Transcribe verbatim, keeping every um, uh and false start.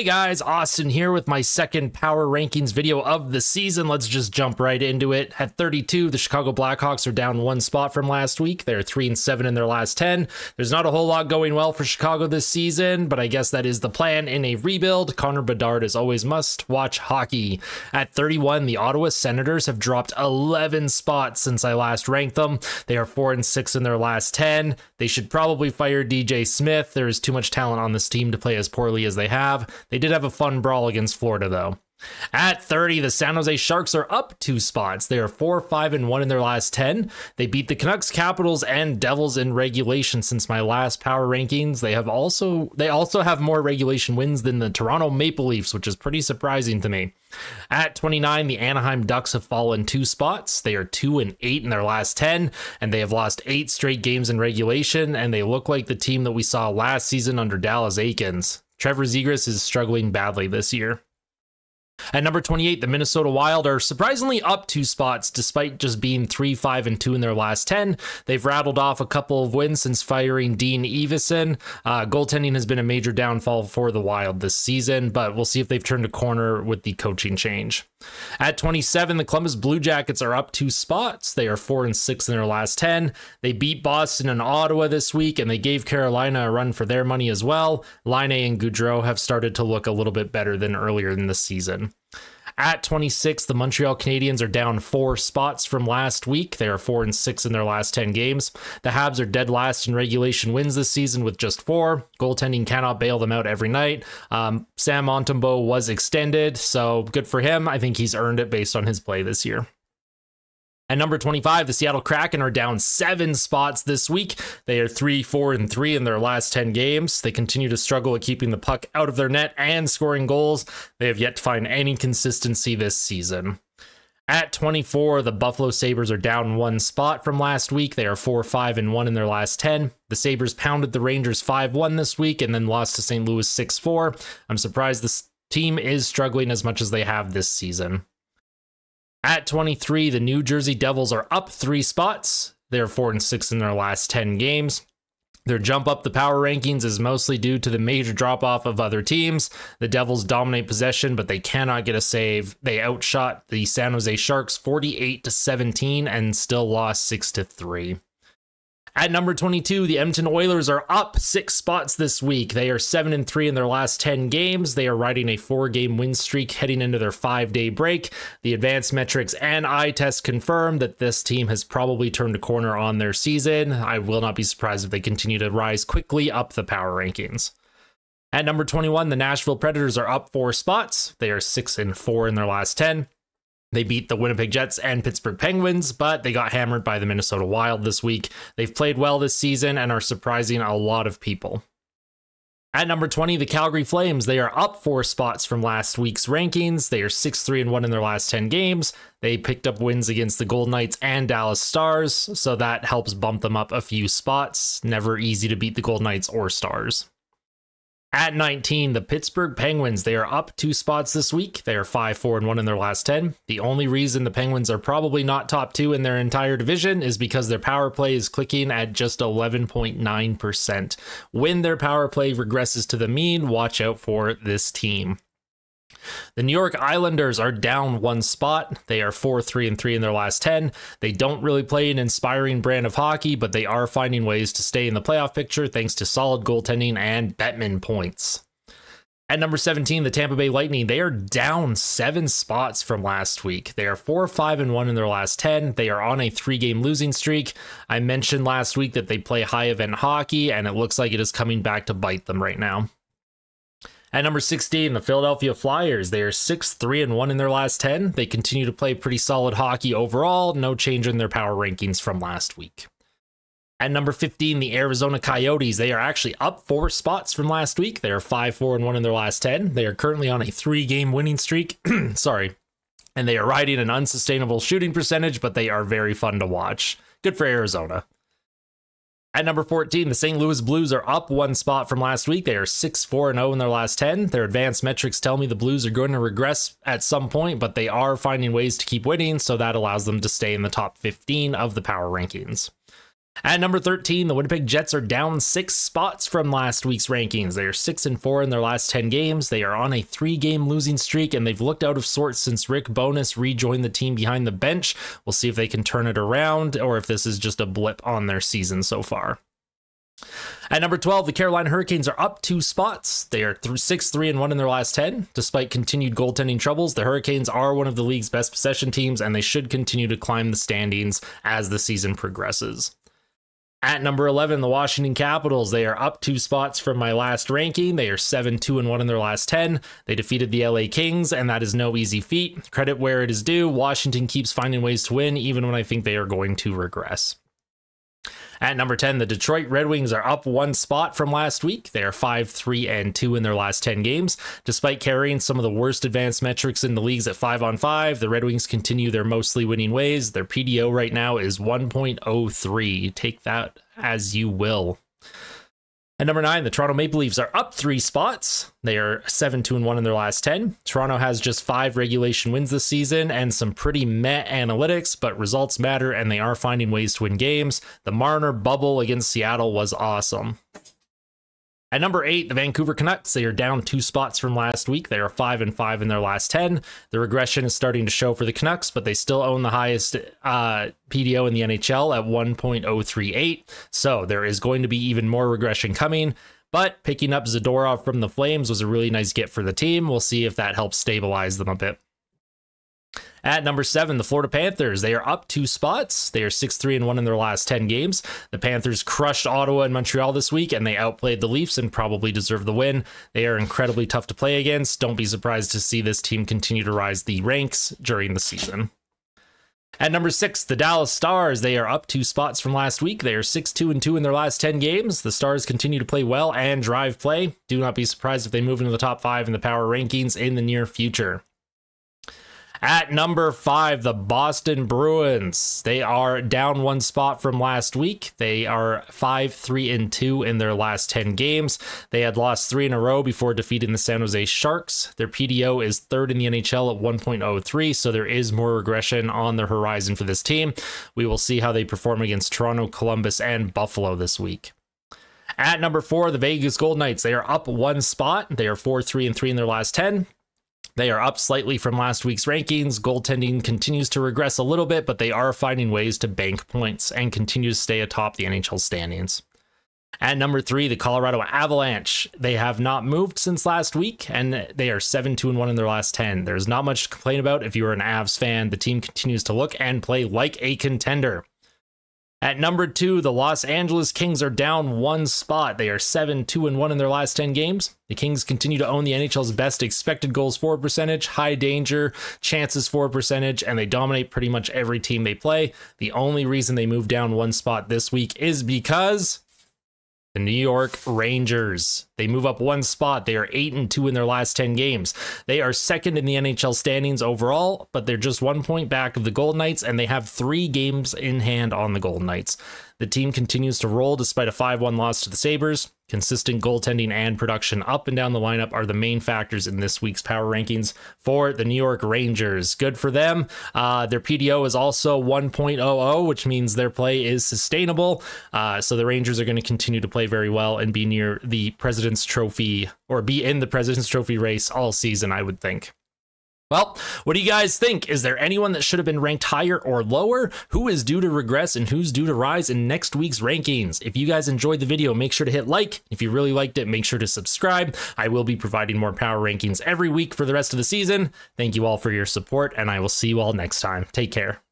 Hey guys, Austin here with my second power rankings video of the season. Let's just jump right into it. At thirty-two, the Chicago Blackhawks are down one spot from last week. They're three and seven in their last ten. There's not a whole lot going well for Chicago this season, but I guess that is the plan in a rebuild. Connor Bedard is always must-watch hockey. At thirty-one, the Ottawa Senators have dropped eleven spots since I last ranked them. They are four and six in their last ten. They should probably fire D J Smith. There is too much talent on this team to play as poorly as they have. They did have a fun brawl against Florida, though. At thirty, the San Jose Sharks are up two spots. They are four, five, and one in their last ten. They beat the Canucks, Capitals, and Devils in regulation since my last power rankings. They have also they also have more regulation wins than the Toronto Maple Leafs, which is pretty surprising to me. At twenty-nine, the Anaheim Ducks have fallen two spots. They are two and eight in their last ten, and they have lost eight straight games in regulation, and they look like the team that we saw last season under Dallas Aikens. Trevor Zegras is struggling badly this year. At number twenty-eight, the Minnesota Wild are surprisingly up two spots despite just being three, five, and two in their last ten. They've rattled off a couple of wins since firing Dean Evason. Uh, goaltending has been a major downfall for the Wild this season, but we'll see if they've turned a corner with the coaching change. At twenty-seven, the Columbus Blue Jackets are up two spots. They are four and six in their last ten. They beat Boston and Ottawa this week, and they gave Carolina a run for their money as well. Laine and Goudreau have started to look a little bit better than earlier in the season. At twenty-six, the Montreal Canadiens are down four spots from last week. They are four and six in their last ten games. The Habs are dead last in regulation wins this season with just four. Goaltending cannot bail them out every night. Um, Sam Montembo was extended, so good for him. I think he's earned it based on his play this year. At number twenty-five, the Seattle Kraken are down seven spots this week. They are three, four, and three in their last ten games. They continue to struggle at keeping the puck out of their net and scoring goals. They have yet to find any consistency this season. At twenty-four, the Buffalo Sabres are down one spot from last week. They are four, five, and one in their last ten. The Sabres pounded the Rangers five one this week and then lost to Saint Louis six four. I'm surprised this team is struggling as much as they have this season. At twenty-three, the New Jersey Devils are up three spots. They're four and six in their last ten games. Their jump up the power rankings is mostly due to the major drop-off of other teams. The Devils dominate possession, but they cannot get a save. They outshot the San Jose Sharks forty-eight to seventeen and still lost six to three. At number twenty-two, the Edmonton Oilers are up six spots this week. They are seven and three in their last ten games. They are riding a four-game win streak heading into their five-day break. The advanced metrics and eye test confirm that this team has probably turned a corner on their season. I will not be surprised if they continue to rise quickly up the power rankings. At number twenty-one, the Nashville Predators are up four spots. They are six and four in their last ten. They beat the Winnipeg Jets and Pittsburgh Penguins, but they got hammered by the Minnesota Wild this week. They've played well this season and are surprising a lot of people. At number twenty, the Calgary Flames, they are up four spots from last week's rankings. They are six, three, and one in their last ten games. They picked up wins against the Golden Knights and Dallas Stars, so that helps bump them up a few spots. Never easy to beat the Golden Knights or Stars. At nineteen, the Pittsburgh Penguins, they are up two spots this week. They are five, four, and one in their last ten. The only reason the Penguins are probably not top two in their entire division is because their power play is clicking at just eleven point nine percent. When their power play regresses to the mean, watch out for this team. The New York Islanders are down one spot. They are four, three, and three in their last ten. They don't really play an inspiring brand of hockey, but they are finding ways to stay in the playoff picture thanks to solid goaltending and Bettman points. At number seventeen, the Tampa Bay Lightning, they are down seven spots from last week. They are four, five, and one in their last ten. They are on a three-game losing streak. I mentioned last week that they play high-event hockey, and it looks like it is coming back to bite them right now. At number sixteen, the Philadelphia Flyers, they are six, three, and one in their last ten. They continue to play pretty solid hockey overall, no change in their power rankings from last week. At number fifteen, the Arizona Coyotes, they are actually up four spots from last week. They are five, four, and one in their last ten. They are currently on a three-game winning streak, sorry, and they are riding an unsustainable shooting percentage, but they are very fun to watch. Good for Arizona. At number fourteen, the Saint Louis Blues are up one spot from last week. They are six, four, and oh in their last ten. Their advanced metrics tell me the Blues are going to regress at some point, but they are finding ways to keep winning, so that allows them to stay in the top fifteen of the power rankings. At number thirteen, the Winnipeg Jets are down six spots from last week's rankings. They are six and four in their last ten games. They are on a three-game losing streak, and they've looked out of sorts since Rick Bowness rejoined the team behind the bench. We'll see if they can turn it around or if this is just a blip on their season so far. At number twelve, the Carolina Hurricanes are up two spots. They are six three and one in their last ten. Despite continued goaltending troubles, the Hurricanes are one of the league's best possession teams, and they should continue to climb the standings as the season progresses. At number eleven, the Washington Capitals. They are up two spots from my last ranking. They are seven two and one in their last ten. They defeated the L A Kings, and that is no easy feat. Credit where it is due. Washington keeps finding ways to win, even when I think they are going to regress. At number ten, the Detroit Red Wings are up one spot from last week. They are five three and two in their last ten games. Despite carrying some of the worst advanced metrics in the leagues at five on five, the Red Wings continue their mostly winning ways. Their P D O right now is one point oh three. Take that as you will. At number nine, the Toronto Maple Leafs are up three spots. They are seven two and one in their last ten. Toronto has just five regulation wins this season and some pretty meh analytics, but results matter and they are finding ways to win games. The Marner bubble against Seattle was awesome. At number eight, the Vancouver Canucks. They are down two spots from last week. They are five and five in their last ten. The regression is starting to show for the Canucks, but they still own the highest uh, P D O in the N H L at one point oh three eight. So there is going to be even more regression coming. But picking up Zadorov from the Flames was a really nice get for the team. We'll see if that helps stabilize them a bit. At number seven, the Florida Panthers. They are up two spots. They are six three and one in their last ten games. The Panthers crushed Ottawa and Montreal this week, and they outplayed the Leafs and probably deserve the win. They are incredibly tough to play against. Don't be surprised to see this team continue to rise the ranks during the season. At number six, the Dallas Stars. They are up two spots from last week. They are six two and two in their last ten games. The Stars continue to play well and drive play. Do not be surprised if they move into the top five in the power rankings in the near future. At number five, the Boston Bruins. They are down one spot from last week. They are five three and two in their last ten games. They had lost three in a row before defeating the San Jose Sharks. Their P D O is third in the N H L at one point oh three, so there is more regression on the horizon for this team. We will see how they perform against Toronto, Columbus, and Buffalo this week. At number four, the Vegas Golden Knights. They are up one spot. They are four three and three in their last ten. They are up slightly from last week's rankings. Goaltending continues to regress a little bit, but they are finding ways to bank points and continue to stay atop the N H L standings. At number three, the Colorado Avalanche. They have not moved since last week, and they are seven two and one in their last ten. There's not much to complain about if you are an Avs fan. The team continues to look and play like a contender. At number two, the Los Angeles Kings are down one spot. They are seven two and one in their last ten games. The Kings continue to own the N H L's best expected goals for percentage, high danger, chances for percentage, and they dominate pretty much every team they play. The only reason they moved down one spot this week is because the New York Rangers. They move up one spot. They are eight and two in their last ten games. They are second in the N H L standings overall, but they're just one point back of the Golden Knights, and they have three games in hand on the Golden Knights. The team continues to roll despite a five one loss to the Sabres. Consistent goaltending and production up and down the lineup are the main factors in this week's power rankings for the New York Rangers. Good for them. Uh, their P D O is also one point oh oh, which means their play is sustainable. Uh, so the Rangers are going to continue to play very well and be near the President's Trophy, or be in the President's Trophy race all season, I would think. Well, what do you guys think? Is there anyone that should have been ranked higher or lower? Who is due to regress and who's due to rise in next week's rankings? If you guys enjoyed the video, make sure to hit like. If you really liked it, make sure to subscribe. I will be providing more power rankings every week for the rest of the season. Thank you all for your support, and I will see you all next time. Take care.